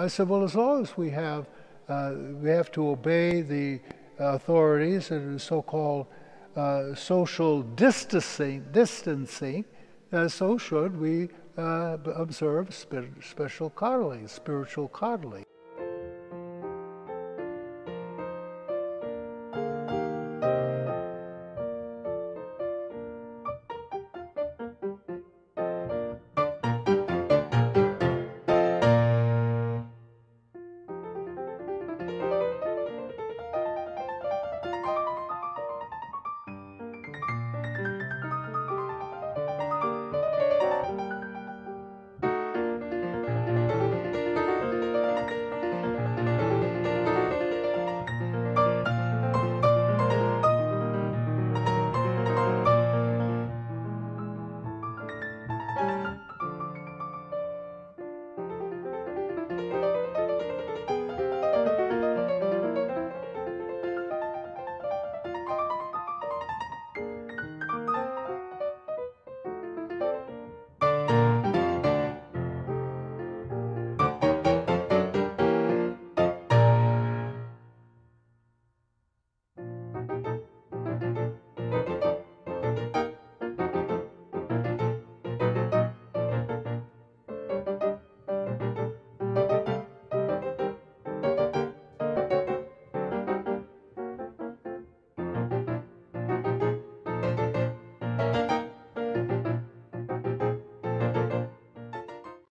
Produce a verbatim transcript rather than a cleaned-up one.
I said, well, as long as we have, uh, we have to obey the authorities and so-called uh, social distancing, distancing uh, so should we uh, observe sp special coddling, spiritual coddling.